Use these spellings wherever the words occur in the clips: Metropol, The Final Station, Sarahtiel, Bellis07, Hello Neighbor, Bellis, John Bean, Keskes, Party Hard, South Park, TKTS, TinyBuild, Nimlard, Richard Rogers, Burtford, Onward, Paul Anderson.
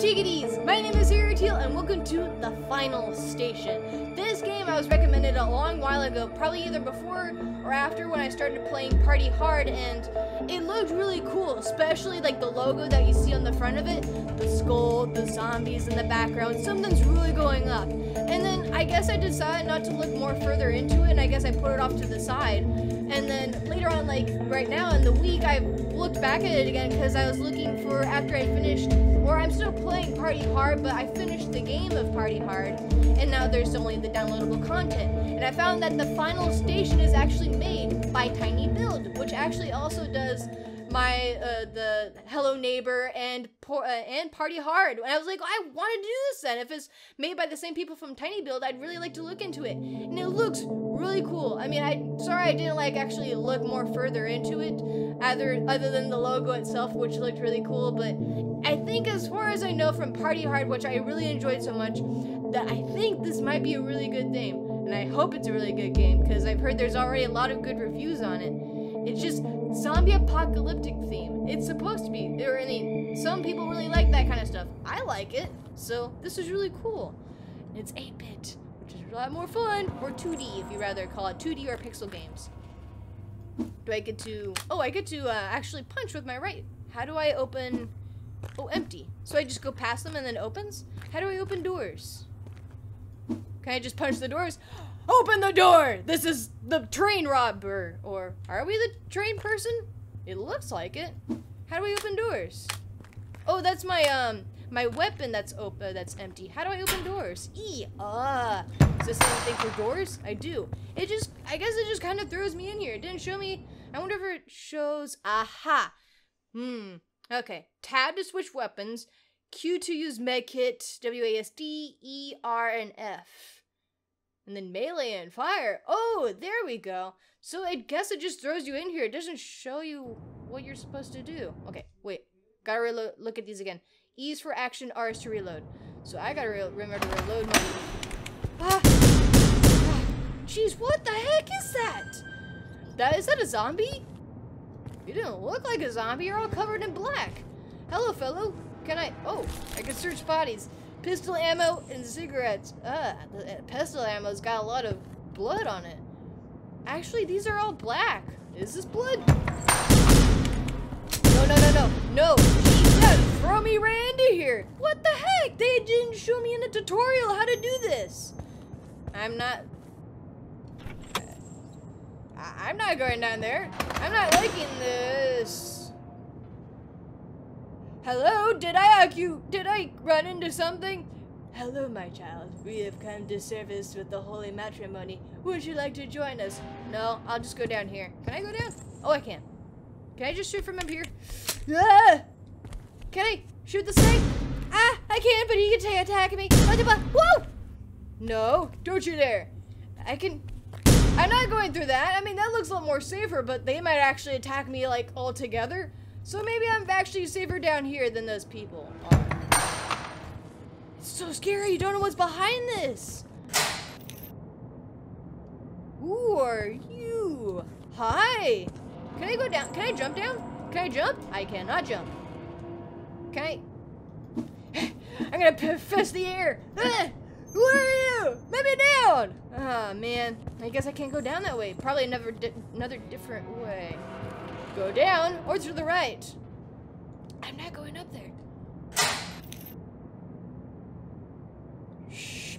Chickadees! My name is Sarahtiel and welcome to The Final Station. This game I was recommended a long while ago, probably either before or after when I started playing Party Hard, and it looked really cool, especially like the logo that you see on the front of it, the skull, the zombies in the background, something's really going up. And then I guess I decided not to look more further into it, and I guess I put it off to the side. And then later on, like right now in the week, I looked back at it again because I was looking for, after I finished, or I'm still playing Party Hard, but I finished the game of Party Hard, and now there's only the downloadable content. And I found that The Final Station is actually made by TinyBuild, which actually also does my the Hello Neighbor and Party Hard. And I was like, I want to do this then. If it's made by the same people from TinyBuild, I'd really like to look into it. And it looks really cool. I mean, sorry I didn't like actually look more further into it, other than the logo itself, which looked really cool. But I think, as far as I know from Party Hard, which I really enjoyed so much, that I think this might be a really good game, and I hope it's a really good game because I've heard there's already a lot of good reviews on it. It's just zombie apocalyptic theme. It's supposed to be. Some people really like that kind of stuff. I like it, so this is really cool. And it's 8-bit, which is a lot more fun, or 2D if you rather call it 2D or pixel games. Do I get to? Oh, I get to actually punch with my right. How do I open? Oh, empty. So I just go past them and then it opens. How do I open doors? Can I just punch the doors? Open the door! This is the train robber. Or are we the train person? It looks like it. How do we open doors? Oh, that's my weapon that's empty. How do I open doors? E. Is this something for doors? I do. I guess it just kind of throws me in here. It didn't show me. I wonder if it shows. Aha. Okay. Tab to switch weapons. Q to use medkit. WASD. E, R, and F. And then melee and fire. Oh, there we go. So I guess it just throws you in here. It doesn't show you what you're supposed to do. Okay, wait. Gotta reload. Look at these again. E's for action, R is to reload. So I gotta remember to reload my... Jeez, what the heck is that? Is that a zombie? You didn't look like a zombie. You're all covered in black. Hello, fellow. Can I... Oh, I can search bodies. Pistol ammo and cigarettes. The pistol ammo's got a lot of blood on it. Actually, these are all black. Is this blood? No. Jeez, that throw me right into here. What the heck? They didn't show me in the tutorial how to do this. I'm not going down there. I'm not liking this. Hello, did I run into something? Hello, my child. We have come to service with the holy matrimony. Would you like to join us? No, I'll just go down here. Can I go down? Oh, I can. Can I just shoot from up here? Ah! Can I shoot the snake? Ah, I can't, but he can attack me. Whoa! No, don't you dare. I'm not going through that. I mean, that looks a lot more safer, but they might actually attack me, like, all together. So maybe I'm actually safer down here than those people are. It's so scary, you don't know what's behind this. Who are you? Hi. Can I go down? Can I jump down? Can I jump? I cannot jump. Can I? I'm gonna fist the air. Who are you? Let me down. Ah, man. I guess I can't go down that way. Probably another different way. Go down or to the right. I'm not going up there. Shh,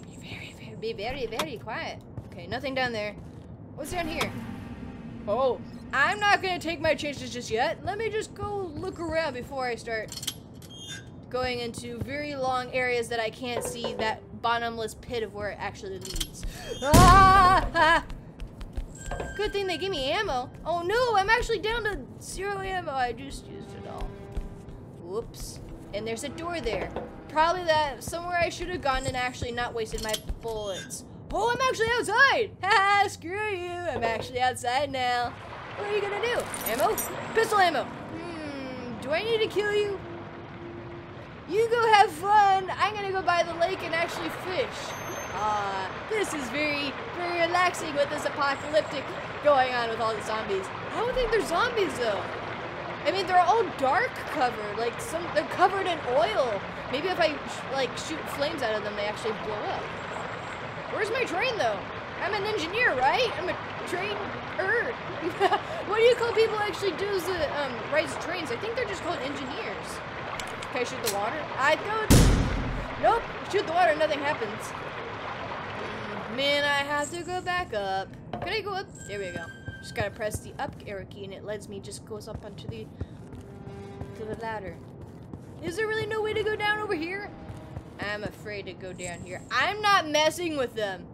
be very, very quiet. Okay, nothing down there. What's down here? Oh, I'm not gonna take my chances just yet. Let me just go look around before I start going into very long areas that I can't see, that bottomless pit of where it actually leads. Ah! Good thing they give me ammo. Oh no, I'm actually down to 0 ammo. I just used it all. Whoops. And there's a door there. Probably that somewhere I should have gone and actually not wasted my bullets. Oh, I'm actually outside. Ha, screw you. I'm actually outside now. What are you gonna do? Ammo? Pistol ammo. Do I need to kill you? You go have fun. I'm gonna go by the lake and actually fish. This is very, very relaxing with this apocalyptic going on with all the zombies. I don't think they're zombies, though. I mean, they're all dark covered. Like, they're covered in oil. Maybe if I, like, shoot flames out of them, they actually blow up. Where's my train, though? I'm an engineer, right? I'm a trainer. What do you call people who actually does the, rides trains? I think they're just called engineers. Can I shoot the water? I don't. Nope. Shoot the water, nothing happens. Man, I have to go back up. Can I go up? There we go. Just gotta press the up arrow key, and it lets me just goes up onto the ladder. Is there really no way to go down over here? I'm afraid to go down here. I'm not messing with them.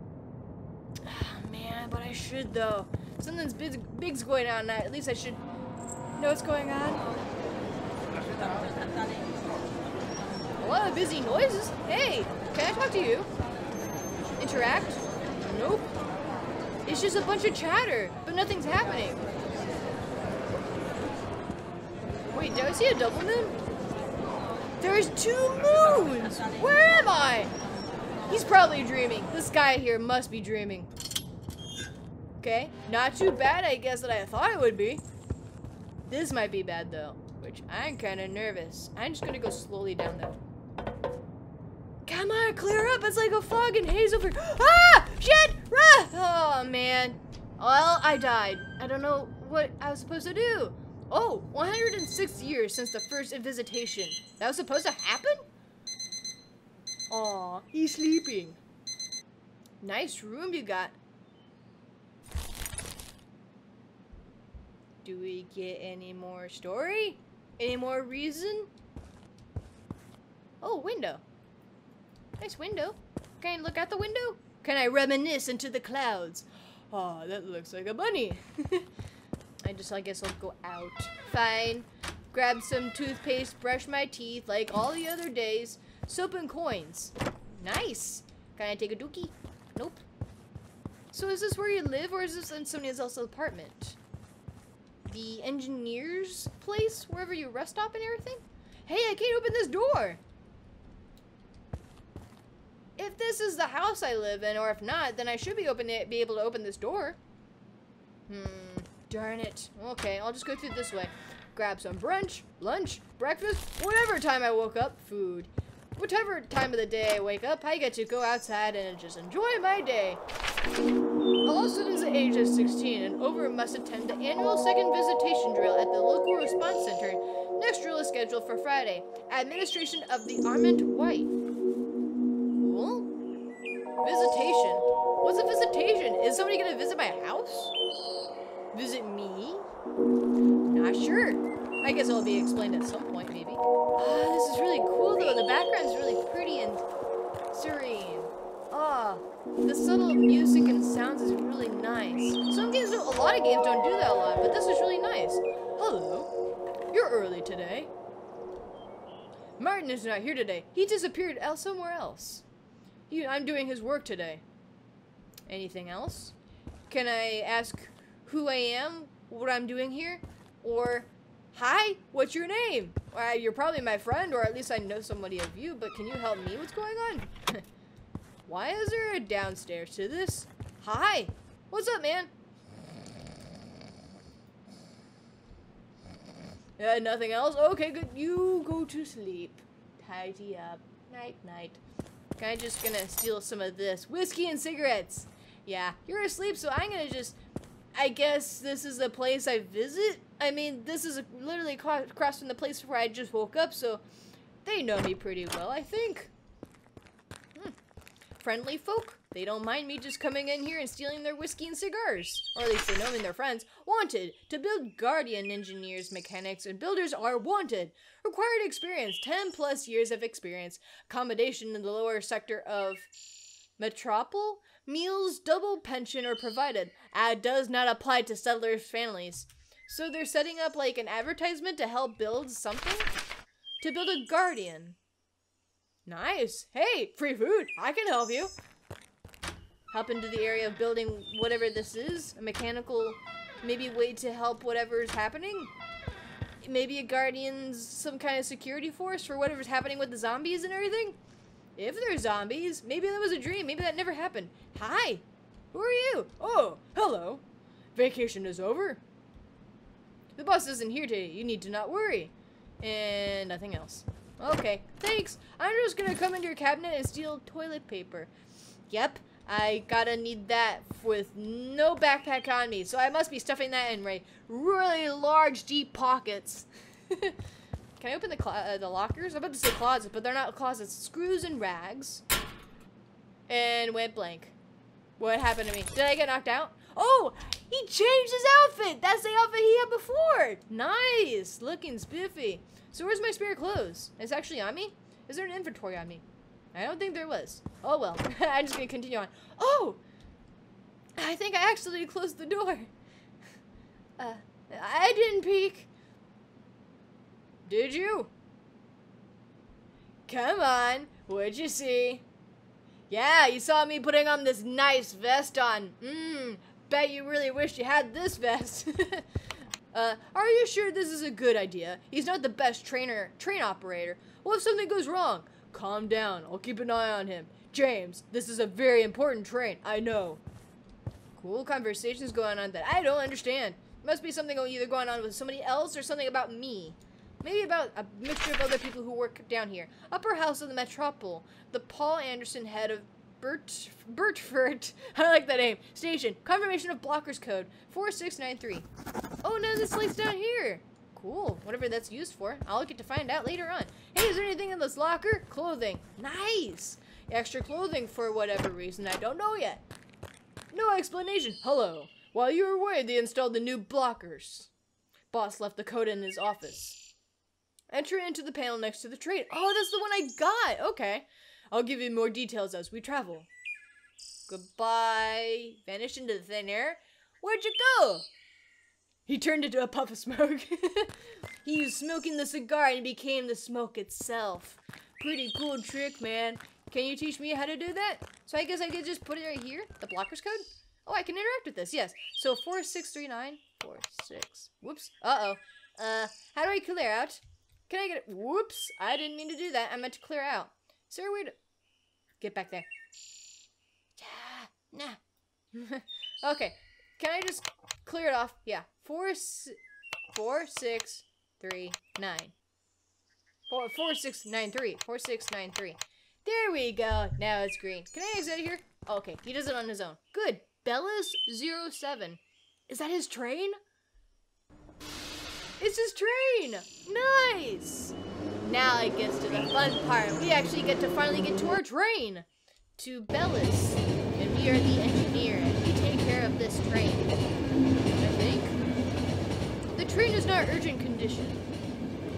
Oh, man, but I should though. Something's big's going on. At least I should know what's going on. A lot of busy noises. Hey, can I talk to you? Interact? Nope. It's just a bunch of chatter, but nothing's happening. Wait, did I see a double moon? There's two moons! Where am I? He's probably dreaming. This guy here must be dreaming. Okay, not too bad, I guess, that I thought it would be. This might be bad, though, which I'm kind of nervous. I'm just gonna go slowly down, though. Come on, clear up! It's like a fog and haze over. Ah! Shit! Ah! Oh, man. Well, I died. I don't know what I was supposed to do. Oh, 106 years since the first visitation. That was supposed to happen? Aw, he's sleeping. Nice room you got. Do we get any more story? Any more reason? Oh, window. Nice window. Can I look out the window? Can I reminisce into the clouds? Aw, that looks like a bunny. I guess I'll go out. Fine. Grab some toothpaste, brush my teeth like all the other days. Soap and coins. Nice. Can I take a dookie? Nope. So is this where you live, or is this in somebody else's apartment? The engineer's place? Wherever you rest stop and everything? Hey, I can't open this door! If this is the house I live in, or if not, then I should be able to open this door. Hmm. Darn it. Okay, I'll just go through this way. Grab some brunch, lunch, breakfast, whatever time I woke up, food. Whatever time of the day I wake up, I get to go outside and just enjoy my day. All students at the age of 16 and over must attend the annual second visitation drill at the local response center. Next drill is scheduled for Friday. Administration of the Armand White. Cool. Visitation? What's a visitation? Is somebody gonna visit my house? Visit me? Not sure. I guess it'll be explained at some point, maybe. Oh, this is really cool, though. The background's really pretty and serene. Ah, oh, the subtle music and sounds is really nice. Some games, a lot of games don't do that a lot, but this is really nice. Hello. You're early today. Martin is not here today. He disappeared somewhere else. I'm doing his work today. Anything else? Can I ask who I am, what I'm doing here, or, hi, what's your name? You're probably my friend, or at least I know somebody of you, but can you help me? What's going on? Why is there a downstairs to this? Hi, what's up, man? Nothing else? Okay, good. You go to sleep. Tidy up. Night, night. Okay, I'm just gonna steal some of this whiskey and cigarettes. Yeah, you're asleep, so I'm gonna just... I guess this is the place I visit. I mean, this is literally across from the place where I just woke up, so they know me pretty well, I think. Friendly folk. They don't mind me just coming in here and stealing their whiskey and cigars. Or at least they know me and their friends. Wanted. To build guardian engineers, mechanics, and builders are wanted. Required experience. 10+ years of experience. Accommodation in the lower sector of Metropol. Meals, double pension are provided. Ad does not apply to settlers' families. So they're setting up like an advertisement to help build something? To build a guardian. Nice. Hey, free food. I can help you. Hop into the area of building whatever this is. A mechanical, maybe way to help whatever's happening. Maybe a guardian's some kind of security force for whatever's happening with the zombies and everything. If they're zombies, maybe that was a dream. Maybe that never happened. Hi, who are you? Oh, hello. Vacation is over. The boss isn't here today. You need to not worry. And nothing else. Okay, thanks. I'm just gonna come into your cabinet and steal toilet paper. Yep, I gotta need that with no backpack on me, so I must be stuffing that in really large, deep pockets. Can I open the lockers? I'm about to say closets, but they're not closets. Screws and rags. And went blank. What happened to me? Did I get knocked out? Oh, he changed his outfit. That's the outfit he had before. Nice, looking spiffy. So where's my spare clothes? It's actually on me? Is there an inventory on me? I don't think there was. Oh well, I'm just gonna continue on. Oh, I think I actually closed the door. I didn't peek. Did you? Come on, what'd you see? Yeah, you saw me putting on this nice vest on. Bet you really wished you had this vest. Are you sure this is a good idea? He's not the best train operator. What if something goes wrong? Calm down, I'll keep an eye on him. James, this is a very important train, I know. Cool conversations going on that I don't understand. Must be something either going on with somebody else or something about me. Maybe about a mixture of other people who work down here. Upper house of the Metropol. The Paul Anderson head of Burtford. I like that name. Station. Confirmation of blockers code. 4693. Oh, no, this link's down here. Cool. Whatever that's used for. I'll get to find out later on. Hey, is there anything in this locker? Clothing. Nice. Extra clothing for whatever reason. I don't know yet. No explanation. Hello. While you were away, they installed the new blockers. Boss left the code in his office. Enter into the panel next to the train. Oh, that's the one I got. Okay. I'll give you more details as we travel. Goodbye. Vanished into the thin air. Where'd you go? He turned into a puff of smoke. He was smoking the cigar and it became the smoke itself. Pretty cool trick, man. Can you teach me how to do that? So I guess I could just put it right here. The blockers code? Oh, I can interact with this. Yes. So 4639. 46. Whoops. Uh-oh. How do I clear out? Can I get it? Whoops, I didn't mean to do that. I meant to clear out. Is there a way to... Get back there. Yeah, nah. Okay, can I just clear it off? Yeah, 4639. 4693. 4693. There we go. Now it's green. Can I exit here? Oh, okay, he does it on his own. Good. Bellis07. Is that his train? It's his train! Nice! Now it gets to the fun part. We actually get to finally get to our train! To Bellis. And we are the engineer, and we take care of this train. I think. The train is not urgent condition.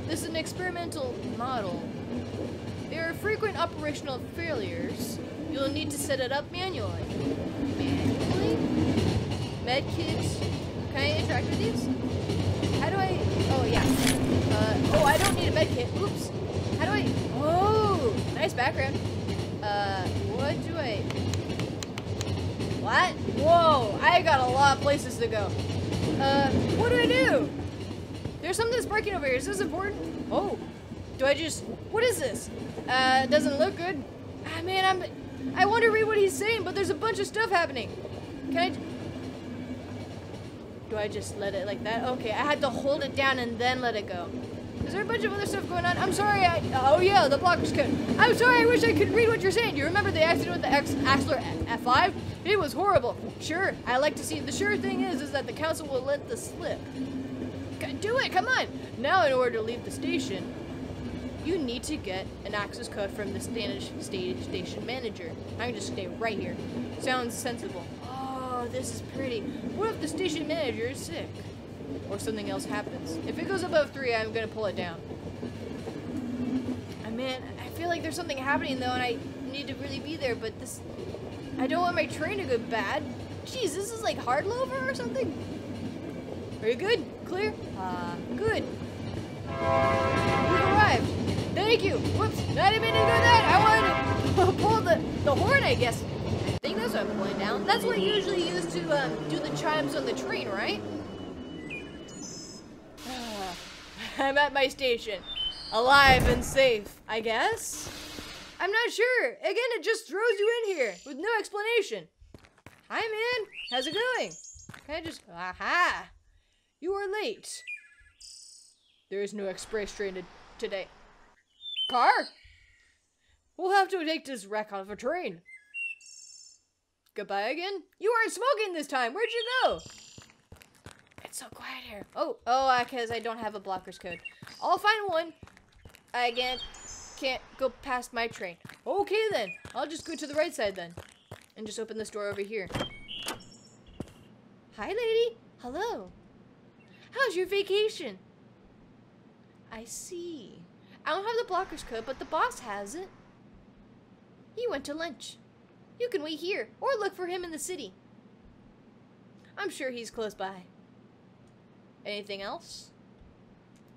This is an experimental model. There are frequent operational failures. You'll need to set it up manually. Manually? Medkits. Can I interact with these? How do I... Oh, yeah. Oh, I don't need a med kit. Oops. How do I... Oh, nice background. What do I... What? Whoa, I got a lot of places to go. What do I do? There's something sparking over here. Is this important? Oh. Do I just... What is this? It doesn't look good. Ah, man, I want to read what he's saying, but there's a bunch of stuff happening. Can I... Do I just let it like that? Okay, I had to hold it down and then let it go. Is there a bunch of other stuff going on? I'm sorry, oh yeah, the blockers code. I'm sorry, I wish I could read what you're saying. Do you remember the accident with the Axler F5? It was horrible. Sure, I like to see, the sure thing is that the council will let the slip. Do it, come on. Now in order to leave the station, you need to get an access code from the station manager. I can just stay right here. Sounds sensible. Oh, this is pretty. What if the station manager is sick? Or something else happens? If it goes above 3, I'm gonna pull it down. I mean, I feel like there's something happening though and I need to really be there, but this... I don't want my train to go bad. Jeez, this is like Hardlover or something? Are you good? Clear? Good. We've arrived. Thank you! Whoops, not a minute ago that! I wanted to pull the horn, I guess. I think that's what I'm pulling down. That's what you usually use to do the chimes on the train, right? I'm at my station. Alive and safe, I guess? I'm not sure. Again, it just throws you in here with no explanation. Hi, man. How's it going? Can I just... Aha! You are late. There is no express train today. Car? We'll have to take this wreck off a train. Goodbye again? You are smoking this time! Where'd you go? It's so quiet here. Oh, because I don't have a blocker's code. I'll find one. I can't go past my train. Okay then, I'll just go to the right side then. And just open this door over here. Hi lady, hello. How's your vacation? I see. I don't have the blocker's code, but the boss has it. He went to lunch. You can wait here, or look for him in the city. I'm sure he's close by. Anything else?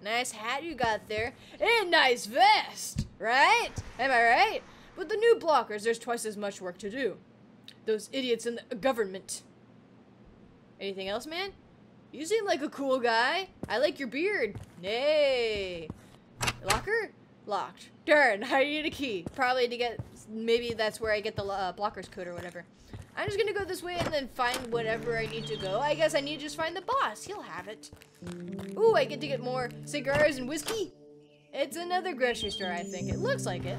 Nice hat you got there, and nice vest, right? Am I right? With the new blockers, there's twice as much work to do. Those idiots in the government. Anything else, man? You seem like a cool guy. I like your beard. Nay. Locker? Locked. Darn, I need a key. Probably to get, maybe that's where I get the blocker's code or whatever. I'm just gonna go this way and then find whatever I need to go. I guess I need to just find the boss. He'll have it. Ooh, I get to get more cigars and whiskey. It's another grocery store, I think. It looks like it.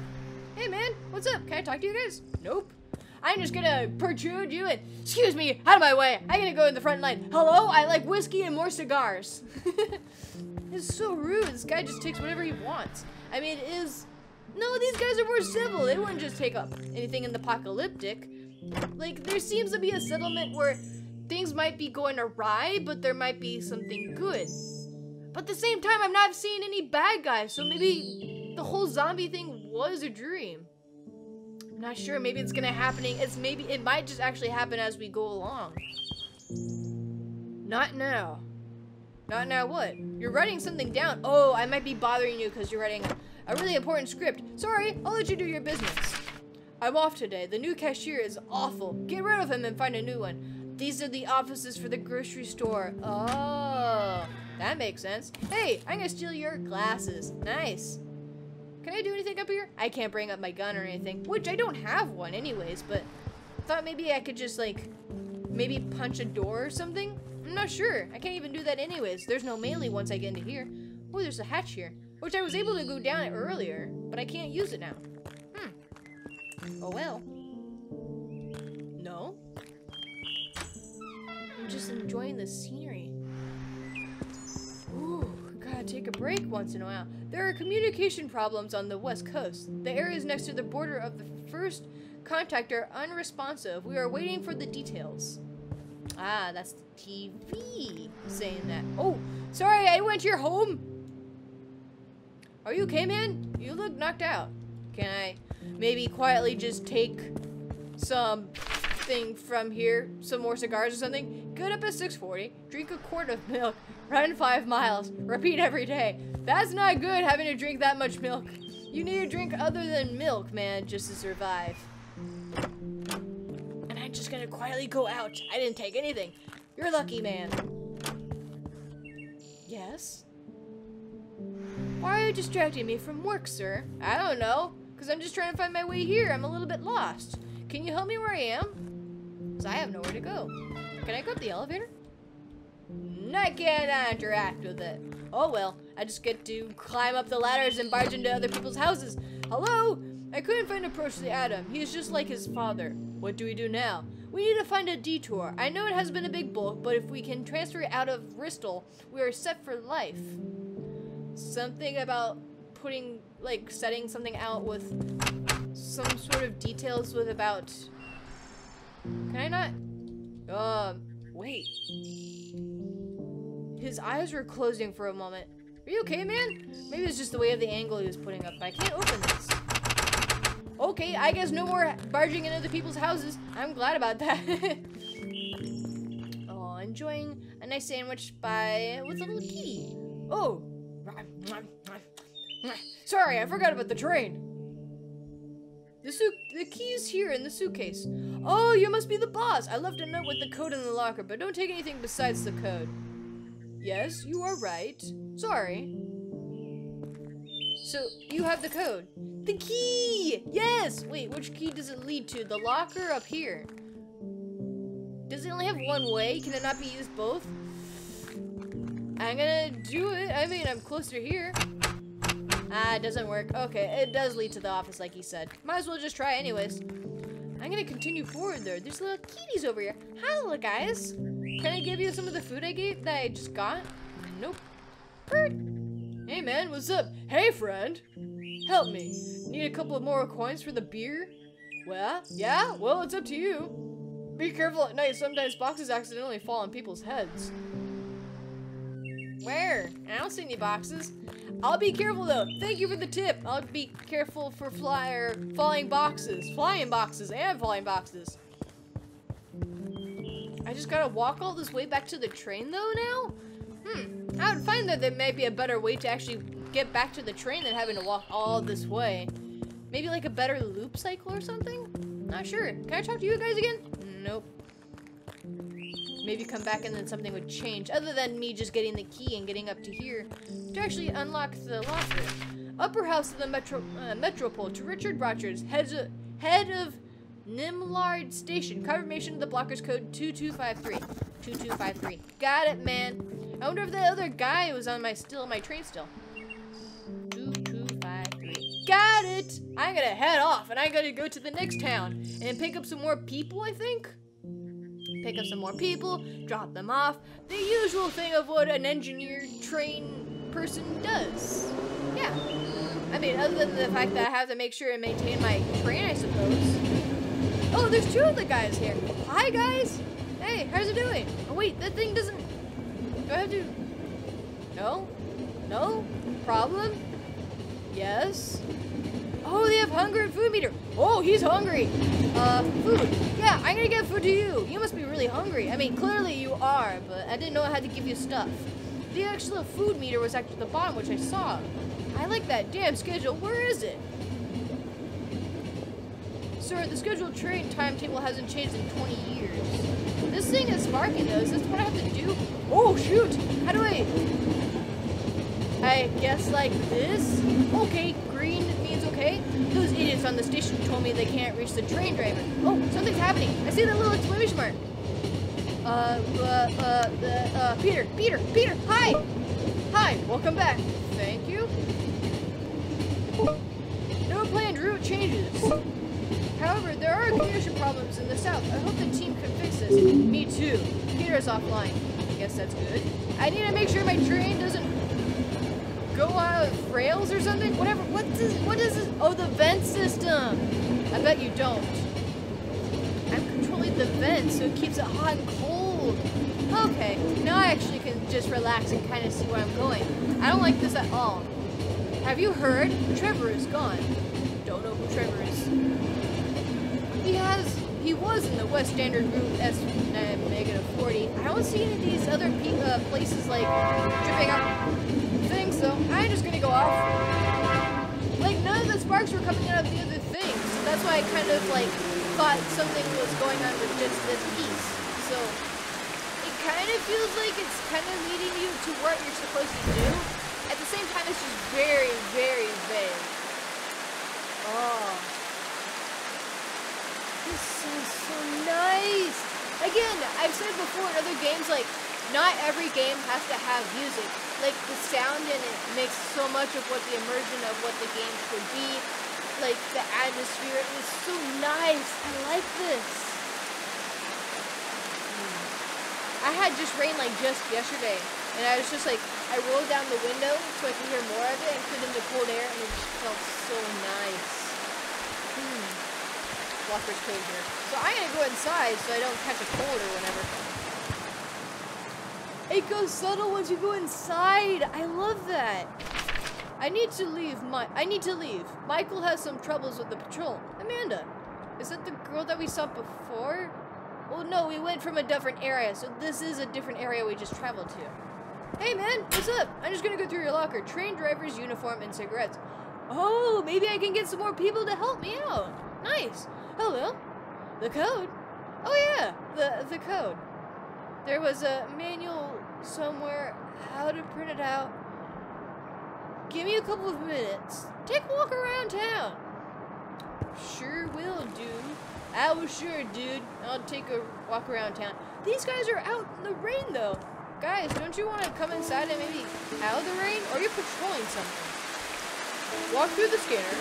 Hey, man, what's up? Can I talk to you guys? Nope. I'm just gonna protrude you and, excuse me, out of my way. I'm gonna go in the front line. Hello, I like whiskey and more cigars. It's so rude. This guy just takes whatever he wants. I mean, it is... No, these guys are more civil. They wouldn't just take up anything in the apocalyptic. Like, there seems to be a settlement where things might be going awry, but there might be something good. But at the same time, I'm not seeing any bad guys, so maybe the whole zombie thing was a dream. I'm not sure. Maybe it's gonna happening. It's maybe it might just actually happen as we go along. Not now. Not now what? You're writing something down. Oh, I might be bothering you because you're writing a really important script. Sorry, I'll let you do your business. I'm off today. The new cashier is awful. Get rid of him and find a new one. These are the offices for the grocery store. Oh, that makes sense. Hey, I'm gonna steal your glasses. Nice. Can I do anything up here? I can't bring up my gun or anything, which I don't have one anyways, but I thought maybe I could just like, maybe punch a door or something? I'm not sure. I can't even do that anyways. There's no melee once I get into here. Oh, there's a hatch here, which I was able to go down earlier, but I can't use it now. Oh well. No? I'm just enjoying the scenery. Ooh, gotta take a break once in a while. There are communication problems on the west coast. The areas next to the border of the first contact are unresponsive. We are waiting for the details. Ah, that's the TV saying that. Oh, sorry, I went to your home. Are you okay, man? You look knocked out. Can I... maybe quietly just take something from here, some more cigars or something. Get up at 6:40, drink a quart of milk, run 5 miles, repeat every day. That's not good having to drink that much milk. You need to drink other than milk, man, just to survive. And I'm just gonna quietly go out. I didn't take anything. You're lucky, man. Yes? Why are you distracting me from work, sir? I don't know. Because I'm just trying to find my way here. I'm a little bit lost. Can you help me where I am? Because I have nowhere to go. Can I go up the elevator? I can't interact with it. Oh well, I just get to climb up the ladders and barge into other people's houses. Hello? I couldn't find an approach to Adam. He is just like his father. What do we do now? We need to find a detour. I know it has been a big bulk, but if we can transfer it out of Bristol, we are set for life. Something about putting... like setting something out with some sort of details with about, can I not, wait. His eyes were closing for a moment. Are you okay, man? Maybe it's just the way of the angle he was putting up, but I can't open this. Okay, I guess no more barging into other people's houses. I'm glad about that. Oh, enjoying a nice sandwich by, what's a little kitty? Oh. Sorry, I forgot about the train. The key's here in the suitcase. Oh, you must be the boss. I left a note with the code in the locker, but don't take anything besides the code. Yes, you are right. Sorry. So, you have the code. The key! Yes! Wait, which key does it lead to? The locker up here. Does it only have one way? Can it not be used both? I'm gonna do it. I mean, I'm closer here. Ah, it doesn't work. Okay, it does lead to the office like he said. Might as well just try anyways. I'm gonna continue forward there. There's little kitties over here. Hi, little guys. Can I give you some of the food I gave that I just got? Nope. Hey, man, what's up? Hey, friend. Help me. Need a couple of more coins for the beer? Well, yeah? Well, it's up to you. Be careful at night. Sometimes boxes accidentally fall on people's heads. Where? I don't see any boxes. I'll be careful, though. Thank you for the tip. I'll be careful for falling boxes. Flying boxes and falling boxes. I just gotta walk all this way back to the train, though, now? I would find that there may be a better way to actually get back to the train than having to walk all this way. Maybe like a better loop cycle or something? Not sure. Can I talk to you guys again? Nope. Maybe come back and then something would change, other than me just getting the key and getting up to here to actually unlock the locker. Upper house of the Metropol to Richard Rogers, head of Nimlard Station. Confirmation of the blocker's code 2253. 2253. Got it, man. I wonder if that other guy was on my train still. 2253. Got it! I'm gonna head off and I'm gonna go to the next town and pick up some more people, I think. Pick up some more people, drop them off. The usual thing of what an engineer train person does. Yeah. I mean, other than the fact that I have to make sure and maintain my train, I suppose. Oh, there's two other guys here. Hi, guys! Hey, how's it doing? Oh, wait, that thing doesn't... Do I have to? No? No? Problem? Yes? Oh, they have hunger and food meter. Oh, he's hungry. Food. Yeah, I'm gonna get food to you. You must be really hungry. I mean, clearly you are, but I didn't know I had to give you stuff. The actual food meter was actually at the bottom, which I saw. I like that damn schedule. Where is it? Sir, the scheduled train timetable hasn't changed in 20 years. This thing is sparking though. Is this what I have to do? Oh shoot! How do I guess like this? Okay, green means okay. Those idiots on the station told me they can't reach the train driver. Oh, something's happening. I see that little exclamation mark. Peter, hi! Hi, welcome back. Thank you. No planned route changes. However, there are leadership problems in the south. I hope the team can fix this. Me too. Peter's offline. I guess that's good. I need to make sure my train doesn't go out of rails or something. Whatever. What is this? Oh, the vent system. I bet you don't. I'm controlling the vent so it keeps it hot and cold. Okay. Now I actually can just relax and kind of see where I'm going. I don't like this at all. Have you heard? Trevor is gone. Don't know who Trevor is. He was in the West Standard Route S-40. I don't see any of these other places like dripping out things, so I'm just gonna go off. Like, none of the sparks were coming out of the other things, so that's why I kind of like thought something was going on with just this piece. So it kind of feels like it's kind of leading you to what you're supposed to do. At the same time, it's just very, very vague. Oh. This sounds so nice! Again, I've said before in other games, like, not every game has to have music. Like, the sound in it makes so much of what the immersion of what the game could be. Like, the atmosphere, it was so nice! I like this! I had just rain, like, just yesterday. And I was just like, I rolled down the window so I could hear more of it and put in the cold air, and it just felt so nice. Walker's cave here. So I'm gonna go inside so I don't catch a cold or whatever. It goes subtle once you go inside. I love that. I need to leave. Michael has some troubles with the patrol. Amanda, is that the girl that we saw before? Well, no, we went from a different area, so this is a different area we just traveled to. Hey, man, what's up? I'm just gonna go through your locker. Train driver's uniform and cigarettes. Oh, maybe I can get some more people to help me out. Nice. Hello. The code? Oh yeah, the code. There was a manual somewhere how to print it out. Give me a couple of minutes. Take a walk around town. Sure will, dude. I will sure, dude. I'll take a walk around town. These guys are out in the rain though. Guys, don't you want to come inside and maybe out of the rain? Or you're patrolling something. Walk through the scanner.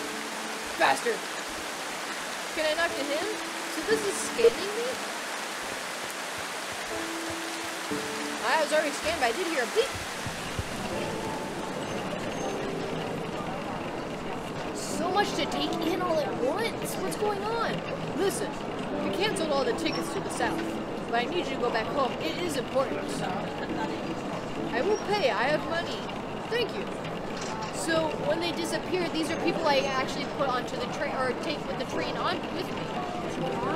Faster! Can I knock to him? So this is scanning me? I was already scanned, but I did hear a beep. So much to take in all at once. What's going on? Listen, you canceled all the tickets to the south, but I need you to go back home. It is important. I will pay. I have money. Thank you. So when they disappear, these are people I actually put onto the train or take with the train on with me.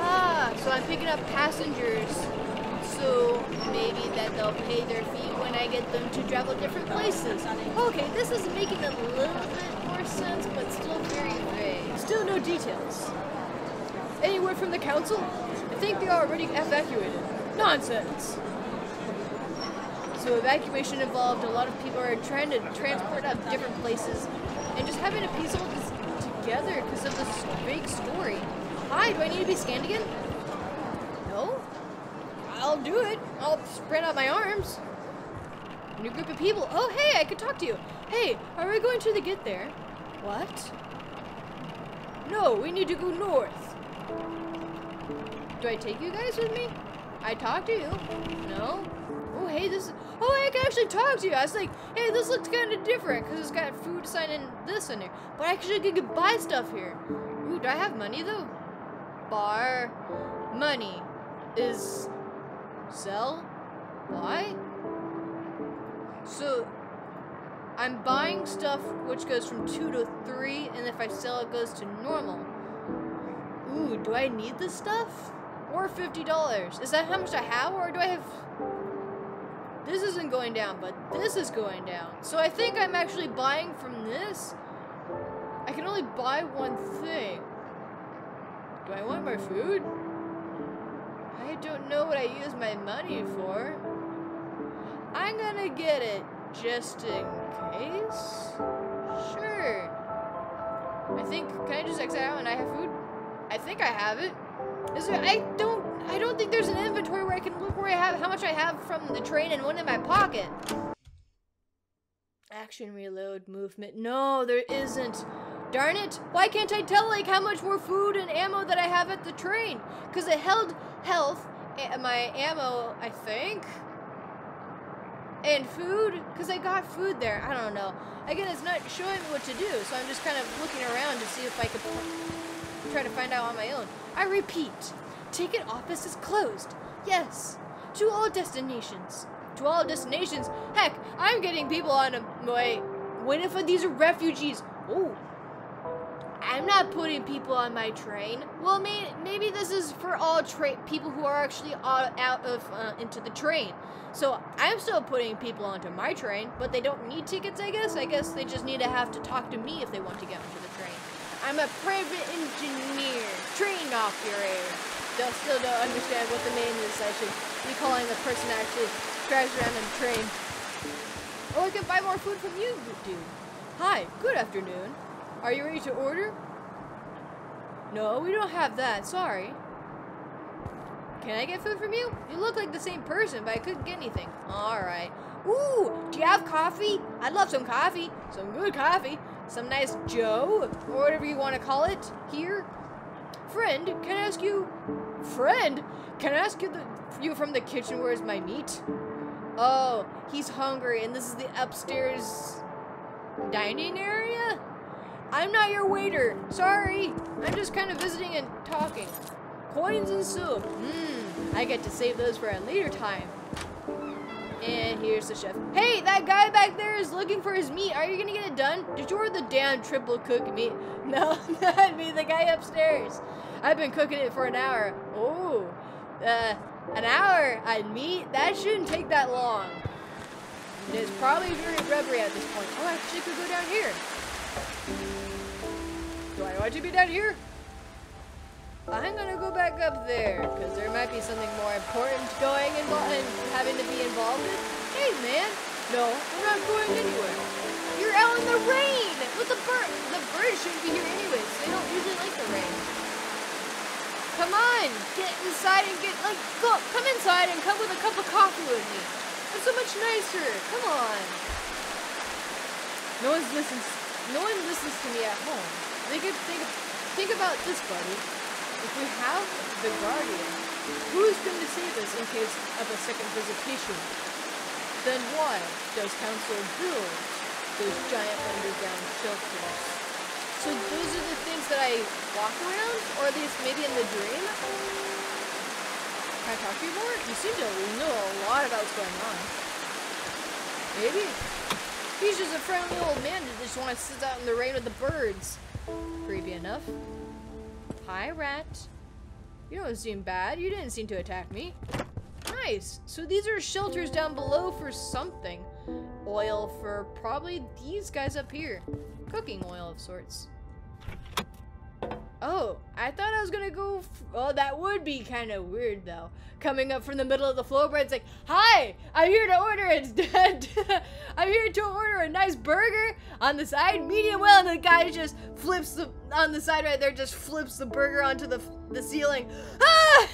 Ah, so I'm picking up passengers. So maybe that they'll pay their fee when I get them to travel different places. Okay, this is making a little bit more sense, but still very vague. Still no details. Any word from the council? I think they are already evacuated. Nonsense. So evacuation involved a lot of people are trying to transport out different places and just having to piece all this together because of this big story. Hi, do I need to be scanned again? No? I'll do it. I'll spread out my arms. New group of people. Oh, hey, I could talk to you. Hey, are we going to the get there? What? No, we need to go north. Do I take you guys with me? I talk to you. No? Oh, hey, this is... Oh, I can actually talk to you. I was like, hey, this looks kind of different because it's got food sign and this in here. But I actually could buy stuff here. Ooh, do I have money, though? Bar. Money. Is... Sell? Buy? So, I'm buying stuff which goes from 2 to 3, and if I sell it goes to normal. Ooh, do I need this stuff? Or $50? Is that how much I have, or do I have... This isn't going down, but this is going down. So I think I'm actually buying from this. I can only buy one thing. Do I want more food? I don't know what I use my money for. I'm gonna get it just in case. Sure. I think, can I just exit out and I have food? I think I have it. Is there, I don't think there's an inventory where I can look where I have how much I have from the train and one in my pocket. Action, reload, movement. No, there isn't. Darn it! Why can't I tell like how much more food and ammo that I have at the train? Because it held health, my ammo, I think, and food. Because I got food there. I don't know. Again, it's not showing me what to do, so I'm just kind of looking around to see if I could try to find out on my own. I repeat. Ticket office is closed. Yes. To all destinations. To all destinations. Heck, I'm getting people on a... Wait. What if these are refugees? Oh. I'm not putting people on my train. Well, maybe this is for all people who are actually out of... into the train. So, I'm still putting people onto my train, but they don't need tickets, I guess. I guess they just need to have to talk to me if they want to get onto the train. I'm a private engineer. Train operator. I still don't understand what the name is. I should be calling the person that actually drives around in the train. Oh, I can buy more food from you, dude. Hi, good afternoon. Are you ready to order? No, we don't have that. Sorry. Can I get food from you? You look like the same person, but I couldn't get anything. Alright. Ooh, do you have coffee? I'd love some coffee. Some good coffee. Some nice Joe, or whatever you want to call it, here. Friend, can I ask you... Friend? Can I ask you, you from the kitchen where's my meat? Oh, he's hungry and this is the upstairs dining area? I'm not your waiter. Sorry. I'm just kind of visiting and talking. Coins and soap. I get to save those for a later time. And here's the chef. Hey, that guy back there is looking for his meat. Are you gonna get it done? Did you order the damn triple cooked meat? No, that'd be the guy upstairs. I've been cooking it for an hour. Oh, an hour on meat? That shouldn't take that long. It's probably very rubbery at this point. Oh, I actually could go down here. Do I want to be down here? I'm gonna go back up there, because there might be something more important going and having to be involved in. Hey, man! No, we're not going anywhere. You're out in the rain! With the bird! The birds shouldn't be here anyways. They don't usually like the rain. Come on! Get inside and get, like, go! Come inside and come with a cup of coffee with me. That's so much nicer! Come on! No one's listening. No one listens to me at home. They could think about this, buddy. If we have the Guardian, who's going to save us in case of a second visitation? Then why does Council build those giant underground shelters? So those are the things that I walk around? Or at least maybe in the dream? Can I talk to you more? You seem to know a lot about what's going on. Maybe. He's just a friendly old man that just wants to sit out in the rain with the birds. Creepy enough. Hi, rat. You don't seem bad. You didn't seem to attack me. Nice. So these are shelters down below for something. Oil for probably these guys up here. Cooking oil of sorts. Oh, I thought I was gonna go. Oh, that would be kind of weird though. Coming up from the middle of the floorboard, it's like, "Hi, I'm here to order I'm here to order a nice burger on the side, medium well." And the guy just flips the on the side right there, just flips the burger onto the ceiling. Ah!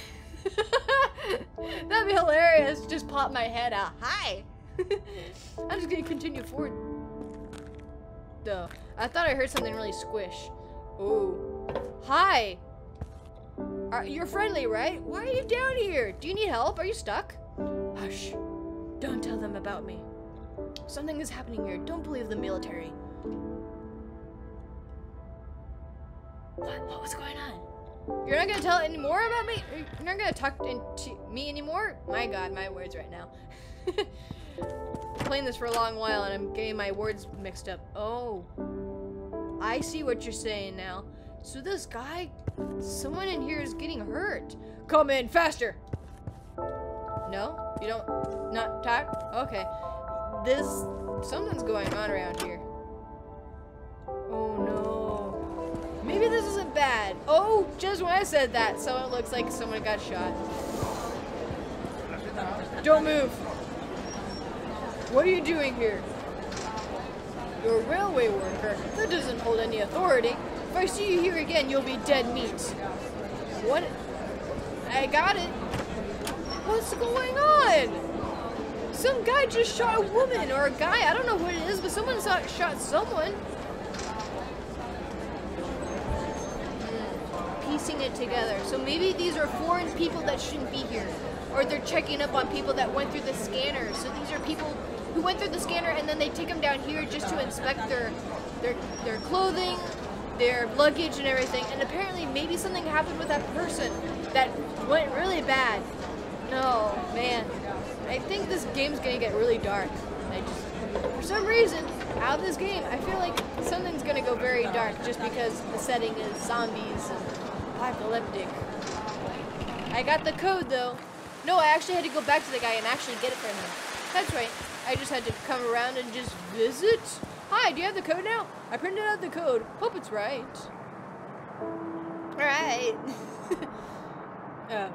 That'd be hilarious. Just pop my head out. Hi. I'm just gonna continue forward. Though I thought I heard something really squish. Ooh. Hi. You're friendly, right? Why are you down here? Do you need help? Are you stuck? Hush. Don't tell them about me. Something is happening here. Don't believe the military. What was going on? You're not gonna tell any more about me? You're not gonna talk to me anymore? My God, my words right now. I'm playing this for a long while and I'm getting my words mixed up. Oh. I see what you're saying now. So this guy, someone in here is getting hurt. Come in faster. No, you don't, not talk? Okay. Something's going on around here. Oh no. Maybe this isn't bad. Oh, just when I said that, someone looks like someone got shot. Don't move. What are you doing here? You're a railway worker. That doesn't hold any authority. If I see you here again, you'll be dead meat. What? I got it. What's going on? Some guy just shot a woman or a guy. I don't know what it is, but someone shot someone. Piecing it together. So maybe these are foreign people that shouldn't be here. Or they're checking up on people that went through the scanner. So these are people who went through the scanner and then they take them down here just to inspect their clothing, their luggage and everything, and apparently maybe something happened with that person that went really bad. No, man. I think this game's gonna get really dark. For some reason, out of this game, I feel like something's gonna go very dark just because the setting is zombies and apocalyptic. I got the code though. No, I actually had to go back to the guy and actually get it from him. That's right. I just had to come around and just visit. Hi, do you have the code now? I printed out the code. Hope it's right. Alright.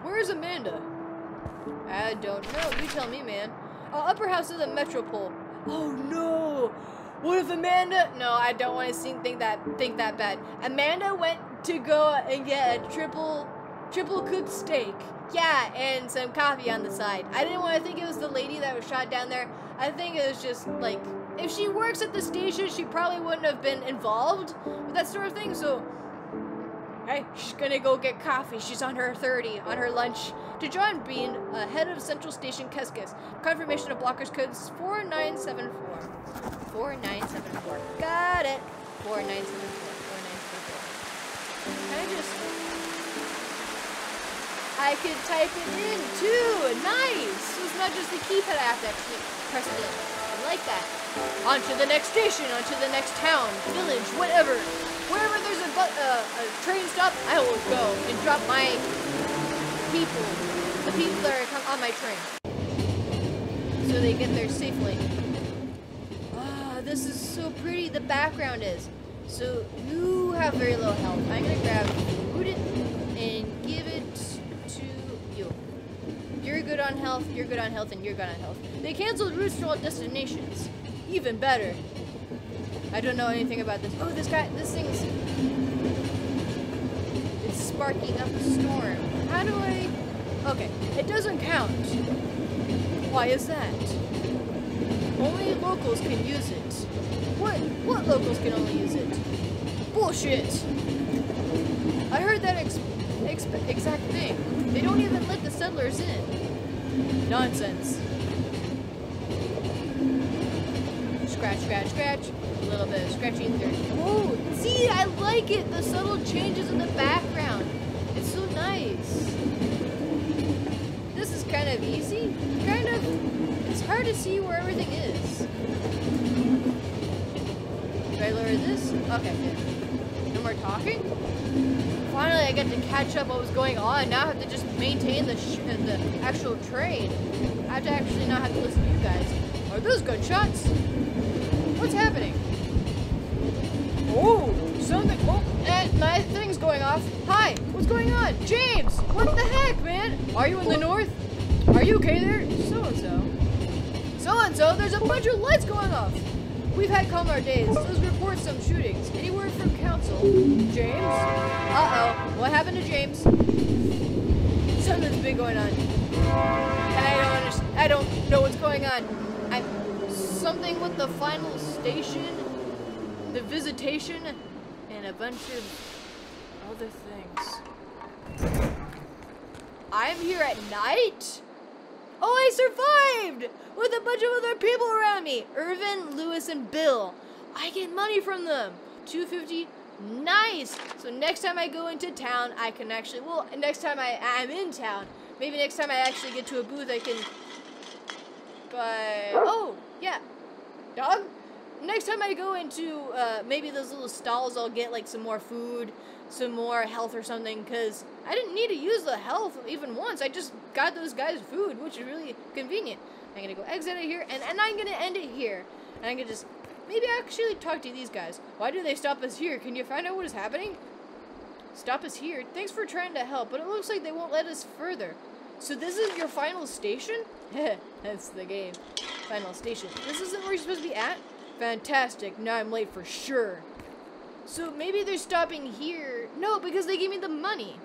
Where's Amanda? I don't know. You tell me, man. Upper house of the Metropol. Oh, no. What if Amanda... No, I don't want to think that bad. Amanda went to go and get a triple cooked steak. Yeah, and some coffee on the side. I didn't want to think it was the lady that was shot down there. I think it was just, like... If she works at the station, she probably wouldn't have been involved with that sort of thing, so... Hey, she's gonna go get coffee. She's on her 30, on her lunch. To John Bean, head of Central Station, Keskes. Confirmation of blockers codes 4974. 4974. Got it. 4974. 4974. Can I just... I could type it in, too. Nice. So it's not just the keypad I have to actually press it in. Like that. On to the next station, on to the next town, village, whatever. Wherever there's a train stop, I will go and drop my people, the people that are on my train. So they get there safely. Ah, this is so pretty, the background is. So you have very low health. I'm gonna grab food and give it to you. You're good on health, you're good on health, and you're good on health. They canceled routes to all destinations. Even better. I don't know anything about this. Oh, this thing's... It's sparking up a storm. How do I... Okay, it doesn't count. Why is that? Only locals can use it. What locals can only use it? Bullshit! I heard that exact thing. They don't even let the settlers in. Nonsense. Scratch, scratch, scratch. A little bit of scratching there. Whoa! See, I like it! The subtle changes in the background. It's so nice. This is kind of easy. Kind of... It's hard to see where everything is. Do I lower this? Okay, good. No more talking? Finally, I get to catch up what was going on. Now I have to just maintain the actual train. I have to actually not have to listen to you guys. Are those gunshots? What's happening? Oh, something. Oh, and my thing's going off. Hi, what's going on? James, what the heck, man? Are you in the north? Are you okay there? So-and-so, there's a bunch of lights going off. We've had calmer days. Those reports some shootings. Any word from council? James? Uh-oh. What happened to James? Something's been going on. I don't know what's going on. Something with the final station, the visitation, and a bunch of other things. I'm here at night? Oh, I survived! With a bunch of other people around me! Irvin, Lewis, and Bill. I get money from them! $2.50? Nice! So next time I go into town, I can actually... Well, next time I'm in town. Maybe next time I actually get to a booth, I can... buy... Oh! Yeah. Dog? Next time I go into, maybe those little stalls, I'll get, like, some more food, some more health or something, because I didn't need to use the health even once. I just got those guys food, which is really convenient. I'm gonna go exit out of here, and I'm gonna end it here. And I'm gonna just, maybe actually talk to these guys. Why do they stop us here? Can you find out what is happening? Stop us here? Thanks for trying to help, but it looks like they won't let us further. So this is your final station? Heh, that's the game. Final station. This isn't where you're supposed to be at? Fantastic, now I'm late for sure. So maybe they're stopping here. No, because they gave me the money.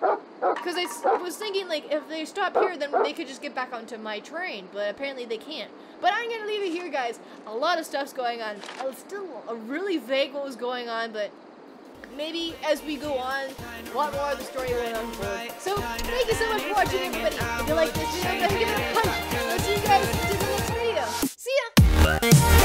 Because I was thinking, like, if they stop here, then they could just get back onto my train. But apparently they can't. But I'm going to leave it here, guys. A lot of stuff's going on. It's still really vague what was going on, but... maybe as we go on, a lot more of the story will unfold. So, thank you so much for watching, everybody. If you like this video, give it a punch. I'll see you guys in the next video. See ya!